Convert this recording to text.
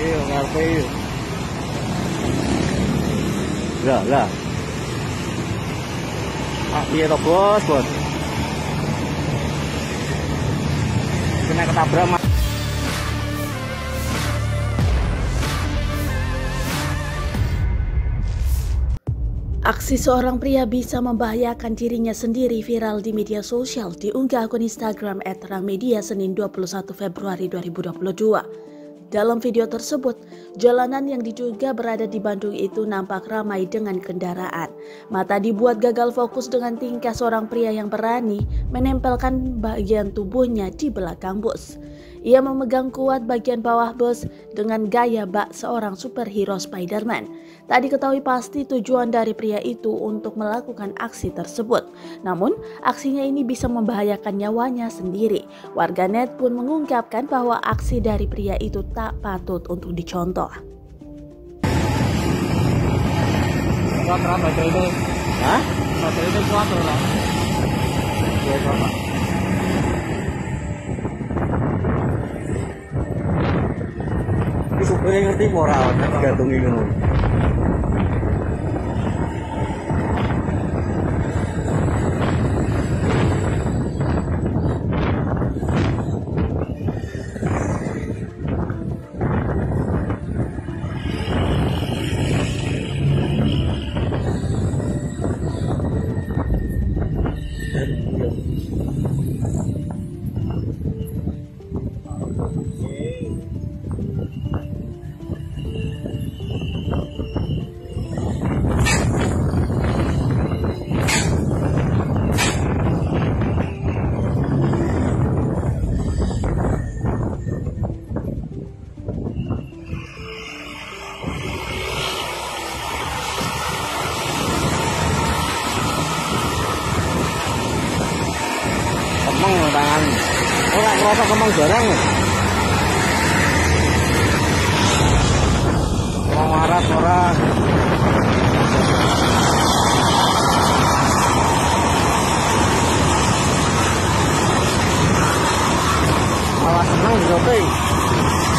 Iya, ngarpe iya. Lah, lah. Ah, iya toh bos, bos. Kena ketabrak mas. Aksi seorang pria bisa membahayakan dirinya sendiri viral di media sosial diunggah akun Instagram @terangmedia Senin 21 Februari 2022. Dalam video tersebut, jalanan yang diduga berada di Bandung itu nampak ramai dengan kendaraan. Mata dibuat gagal fokus dengan tingkah seorang pria yang berani menempelkan bagian tubuhnya di belakang bus. Ia memegang kuat bagian bawah bus dengan gaya bak seorang superhero Spider-Man. Tak diketahui pasti tujuan dari pria itu untuk melakukan aksi tersebut. Namun, aksinya ini bisa membahayakan nyawanya sendiri. Warganet pun mengungkapkan bahwa aksi dari pria itu tak patut untuk dicontoh. Hah? Supirnya ngerti moral, digantungin dulu. Orang merasa kemang jarang ya? Orang marah orang. Malah senang juga,